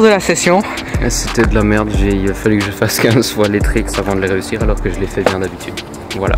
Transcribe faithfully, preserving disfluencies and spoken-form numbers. De la session. C'était de la merde, il a fallu que je fasse quinze fois les tricks avant de les réussir alors que je les fais bien d'habitude. Voilà.